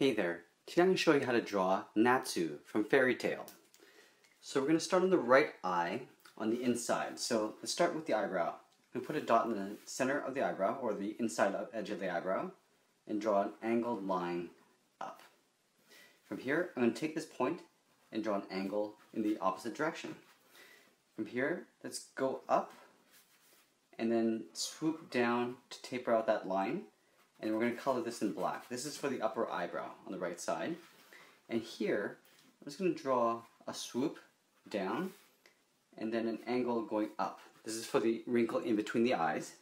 Hey there, today I'm going to show you how to draw Natsu from Fairy Tail. So we're going to start on the right eye on the inside. So let's start with the eyebrow. We put a dot in the center of the eyebrow or the inside edge of the eyebrow and draw an angled line up. From here, I'm going to take this point and draw an angle in the opposite direction. From here, let's go up and then swoop down to taper out that line. And we're going to color this in black. This is for the upper eyebrow on the right side. And here, I'm just going to draw a swoop down and then an angle going up. This is for the wrinkle in between the eyes.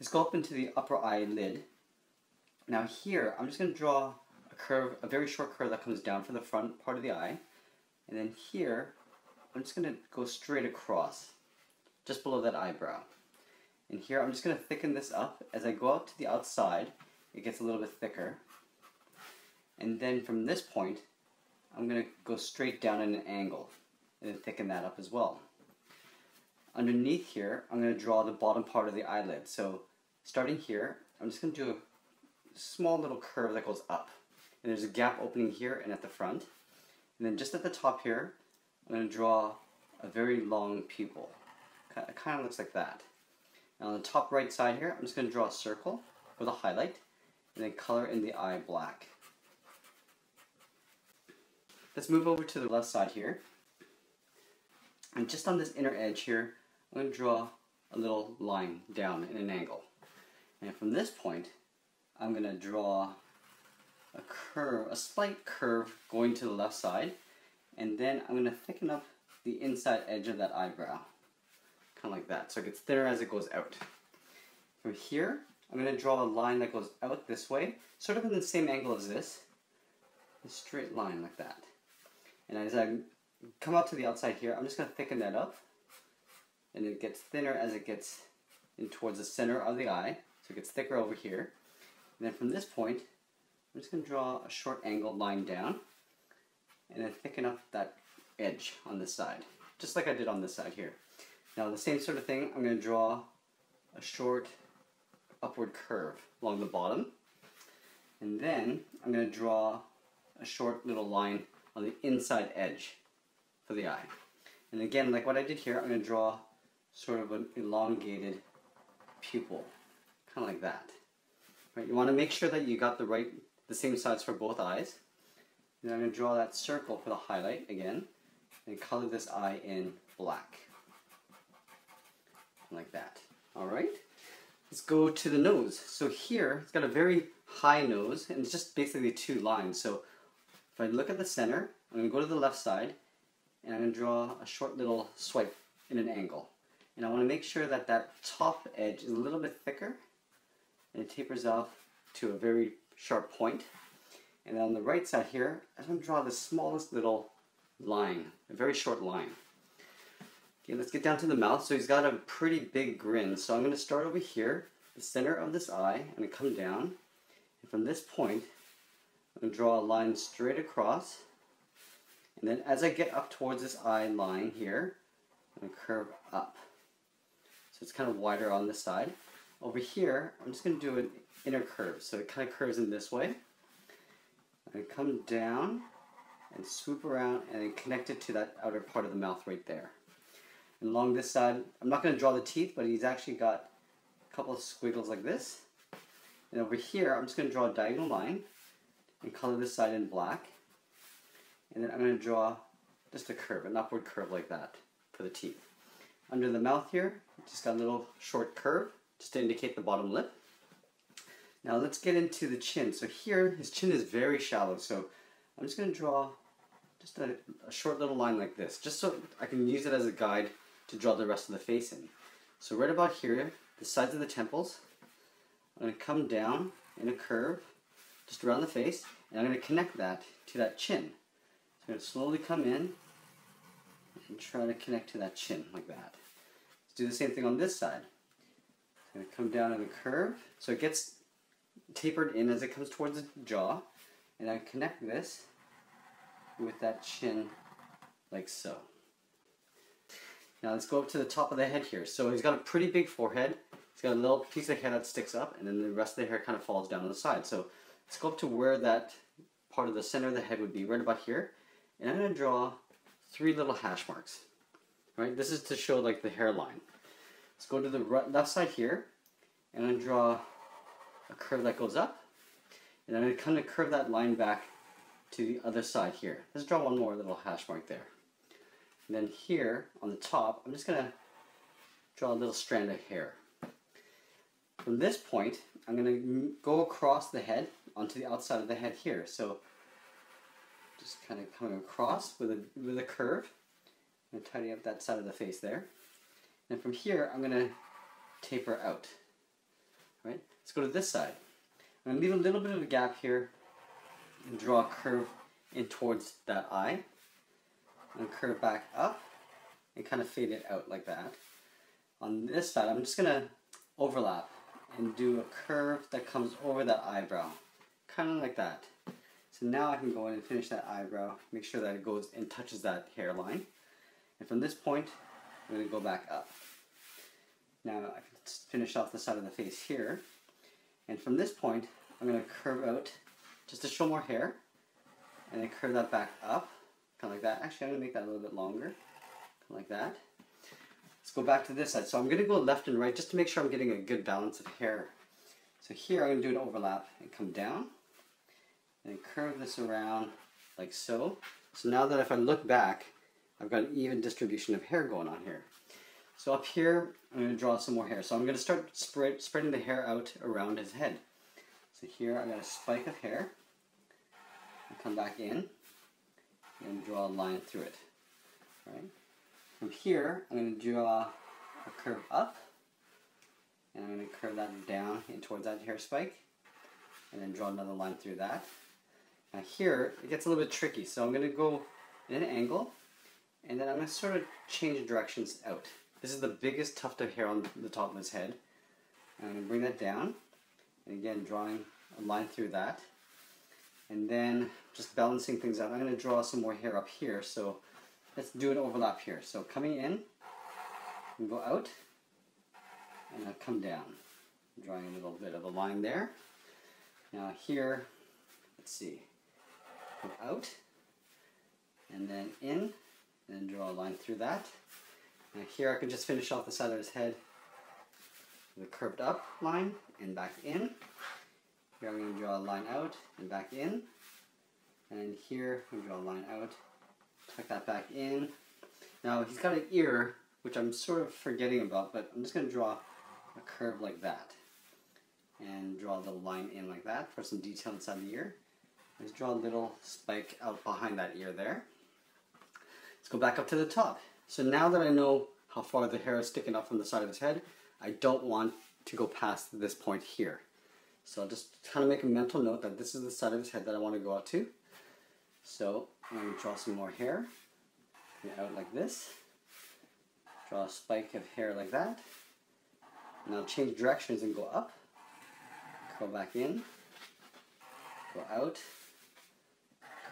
Let's go up into the upper eyelid. Now here, I'm just going to draw a curve, a very short curve that comes down from the front part of the eye. And then here, I'm just going to go straight across, just below that eyebrow. And here, I'm just going to thicken this up. As I go out to the outside, it gets a little bit thicker. And then from this point, I'm going to go straight down at an angle and then thicken that up as well. Underneath here, I'm going to draw the bottom part of the eyelid. So starting here, I'm just going to do a small little curve that goes up. And there's a gap opening here and at the front. And then just at the top here, I'm going to draw a very long pupil. It kind of looks like that. Now on the top right side here, I'm just going to draw a circle with a highlight and then color in the eye black. Let's move over to the left side here. And just on this inner edge here, I'm going to draw a little line down in an angle. And from this point, I'm going to draw a curve, a slight curve going to the left side. And then I'm going to thicken up the inside edge of that eyebrow. Kind of like that, so it gets thinner as it goes out. From here, I'm going to draw a line that goes out this way, sort of in the same angle as this, a straight line like that. And as I come out to the outside here, I'm just going to thicken that up, and it gets thinner as it gets in towards the center of the eye, so it gets thicker over here. And then from this point, I'm just going to draw a short angled line down, and then thicken up that edge on this side, just like I did on this side here. Now the same sort of thing, I'm going to draw a short upward curve along the bottom, and then I'm going to draw a short little line on the inside edge for the eye. And again, like what I did here, I'm going to draw sort of an elongated pupil, kind of like that. Right? You want to make sure that you got the same size for both eyes. And then I'm going to draw that circle for the highlight again, and color this eye in black. Like that. Alright, let's go to the nose. So here, it's got a very high nose, and it's just basically two lines. So if I look at the center, I'm going to go to the left side, and I'm going to draw a short little swipe in an angle. And I want to make sure that that top edge is a little bit thicker, and it tapers off to a very sharp point. And then on the right side here, I'm going to draw the smallest little line, a very short line. Okay, let's get down to the mouth. So he's got a pretty big grin. So I'm going to start over here, the center of this eye, and I come down. And from this point, I'm going to draw a line straight across. And then as I get up towards this eye line here, I'm going to curve up. So it's kind of wider on this side. Over here, I'm just going to do an inner curve. So it kind of curves in this way. I come down and swoop around and then connect it to that outer part of the mouth right there. And along this side, I'm not going to draw the teeth, but he's actually got a couple of squiggles like this. And over here, I'm just going to draw a diagonal line and color this side in black. And then I'm going to draw just a curve, an upward curve like that for the teeth. Under the mouth here, just got a little short curve just to indicate the bottom lip. Now let's get into the chin. So here, his chin is very shallow, so I'm just going to draw just a short little line like this, just so I can use it as a guide to draw the rest of the face in. So right about here, the sides of the temples, I'm going to come down in a curve just around the face, and I'm going to connect that to that chin. So I'm going to slowly come in and try to connect to that chin like that. Let's do the same thing on this side. I'm going to come down in a curve, so it gets tapered in as it comes towards the jaw, and I connect this with that chin like so. Now let's go up to the top of the head here. So he's got a pretty big forehead. He's got a little piece of hair that sticks up, and then the rest of the hair kind of falls down on the side. So let's go up to where that part of the center of the head would be right about here. And I'm going to draw three little hash marks. Right? This is to show like the hairline. Let's go to the left side here, and I'm going to draw a curve that goes up. And I'm going to kind of curve that line back to the other side here. Let's draw one more little hash mark there. And then here on the top, I'm just going to draw a little strand of hair. From this point, I'm going to go across the head onto the outside of the head here. So just kind of coming across with a curve. I'm going to tidy up that side of the face there. And from here, I'm going to taper out. All right, let's go to this side. I'm going to leave a little bit of a gap here and draw a curve in towards that eye. I'm going to curve back up and kind of fade it out like that. On this side, I'm just going to overlap and do a curve that comes over that eyebrow, kind of like that. So now I can go in and finish that eyebrow, make sure that it goes and touches that hairline. And from this point, I'm going to go back up. Now I can finish off the side of the face here. And from this point, I'm going to curve out just to show more hair. And then curve that back up, kind of like that. Actually, I'm going to make that a little bit longer, kind of like that. Let's go back to this side. So I'm going to go left and right just to make sure I'm getting a good balance of hair. So here I'm going to do an overlap and come down. And curve this around like so. So now that if I look back, I've got an even distribution of hair going on here. So up here, I'm going to draw some more hair. So I'm going to start spreading the hair out around his head. So here I've got a spike of hair. I'll come back in and draw a line through it. All right. From here, I'm going to draw a curve up. And I'm going to curve that down in towards that hair spike. And then draw another line through that. Now here, it gets a little bit tricky. So I'm going to go in an angle. And then I'm going to sort of change directions out. This is the biggest tuft of hair on the top of his head. I'm going to bring that down. And again, drawing a line through that. And then just balancing things out. I'm going to draw some more hair up here. So let's do an overlap here. So coming in, and go out. And I'll come down. Drawing a little bit of a line there. Now here, let's see. Go out. And then in. And then draw a line through that. Now here I can just finish off the side of his head with a curved up line and back in. Here I'm going to draw a line out and back in. And here I'm going to draw a line out, tuck that back in. Now he's got an ear, which I'm sort of forgetting about, but I'm just going to draw a curve like that. And draw a little line in like that for some detail inside the ear. Let's draw a little spike out behind that ear there. Let's go back up to the top. So now that I know how far the hair is sticking up from the side of his head, I don't want to go past this point here. So I'll just kind of make a mental note that this is the side of his head that I want to go out to. So I'm going to draw some more hair. Out like this. Draw a spike of hair like that. And I'll change directions and go up. Curl back in. Go out.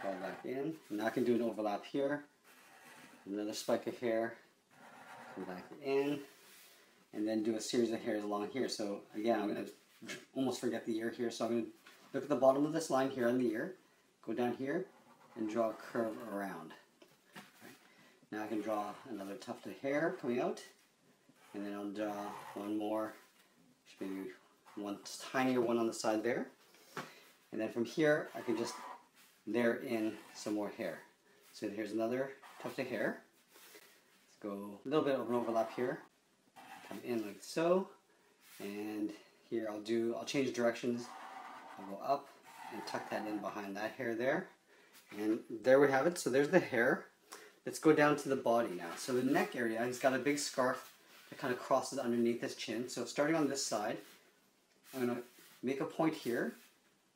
Curl back in. And now I can do an overlap here. Another spike of hair, come back in, and then do a series of hairs along here. So again, I'm going to almost forget the ear here, so I'm going to look at the bottom of this line here on the ear, go down here, and draw a curve around. Right. Now I can draw another tuft of hair coming out, and then I'll draw one more, maybe one tinier one on the side there. And then from here, I can just layer in some more hair. So here's another tuft of hair. Let's go a little bit of an overlap here. Come in like so. And here I'll change directions. I'll go up and tuck that in behind that hair there. And there we have it. So there's the hair. Let's go down to the body now. So the neck area, he's got a big scarf that kind of crosses underneath his chin. So starting on this side, I'm going to make a point here.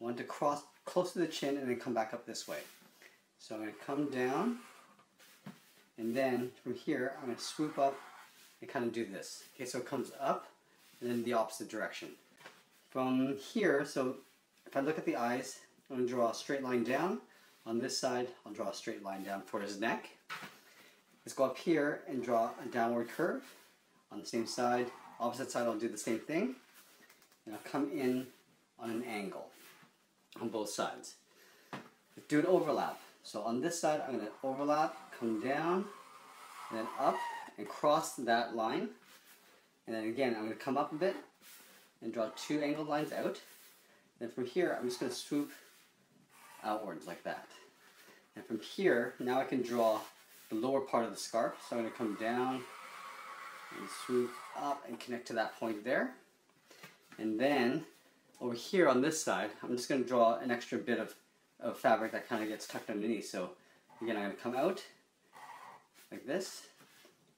I want to cross close to the chin and then come back up this way. So I'm going to come down. And then from here, I'm going to swoop up and kind of do this. Okay, so it comes up and then the opposite direction. From here, so if I look at the eyes, I'm going to draw a straight line down. On this side, I'll draw a straight line down for his neck. Let's go up here and draw a downward curve. On the same side, opposite side, I'll do the same thing. And I'll come in on an angle on both sides. do an overlap. So on this side, I'm going to overlap, come down, and then up, and cross that line. And then again, I'm going to come up a bit and draw two angled lines out. Then from here, I'm just going to swoop outwards like that. And from here, now I can draw the lower part of the scarf. So I'm going to come down and swoop up and connect to that point there. And then over here on this side, I'm just going to draw an extra bit of fabric that kind of gets tucked underneath. So again, I'm going to come out like this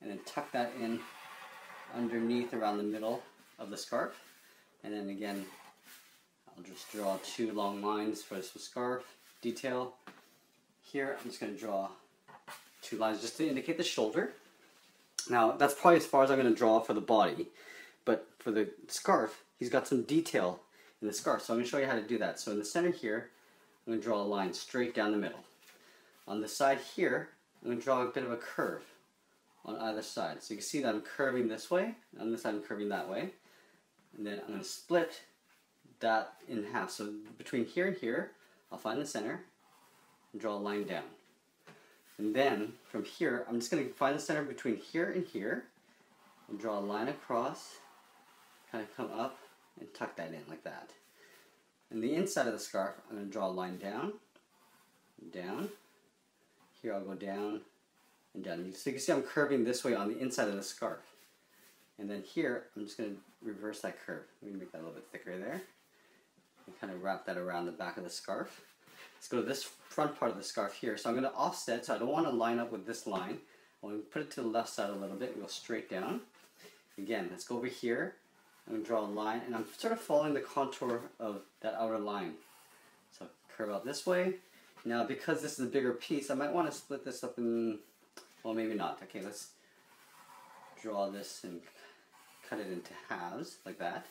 and then tuck that in underneath around the middle of the scarf. And then again, I'll just draw two long lines for this scarf detail. Here, I'm just going to draw two lines just to indicate the shoulder. Now, that's probably as far as I'm going to draw for the body, but for the scarf, he's got some detail in the scarf, so I'm going to show you how to do that. So in the center here, I'm going to draw a line straight down the middle. On the side here, I'm going to draw a bit of a curve on either side. So you can see that I'm curving this way, and on this side I'm curving that way. And then I'm going to split that in half. So between here and here, I'll find the center and draw a line down. And then from here, I'm just going to find the center between here and here and draw a line across, kind of come up and tuck that in like that. And the inside of the scarf, I'm going to draw a line down, down. Here I'll go down and down. So you can see I'm curving this way on the inside of the scarf. And then here, I'm just going to reverse that curve. I'm going to make that a little bit thicker there. And kind of wrap that around the back of the scarf. Let's go to this front part of the scarf here. So I'm going to offset, so I don't want to line up with this line. I'm going to put it to the left side a little bit and go straight down. Again, let's go over here. I'm going to draw a line, and I'm sort of following the contour of that outer line. So curve out this way. Now, because this is a bigger piece, I might want to split this up in, well, maybe not. Okay, let's draw this and cut it into halves, like that.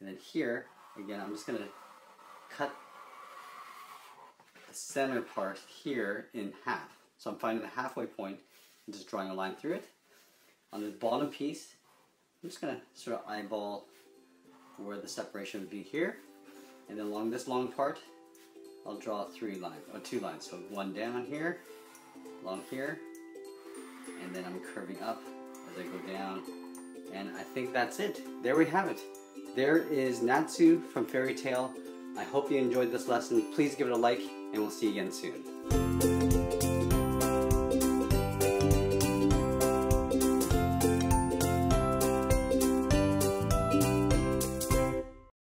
And then here, again, I'm just going to cut the center part here in half. So I'm finding the halfway point and just drawing a line through it. On the bottom piece, I'm just going to sort of eyeball where the separation would be here. And then along this long part, I'll draw three lines, or two lines. So one down here, along here, and then I'm curving up as I go down. And I think that's it. There we have it. There is Natsu from Fairy Tail. I hope you enjoyed this lesson. Please give it a like, and we'll see you again soon.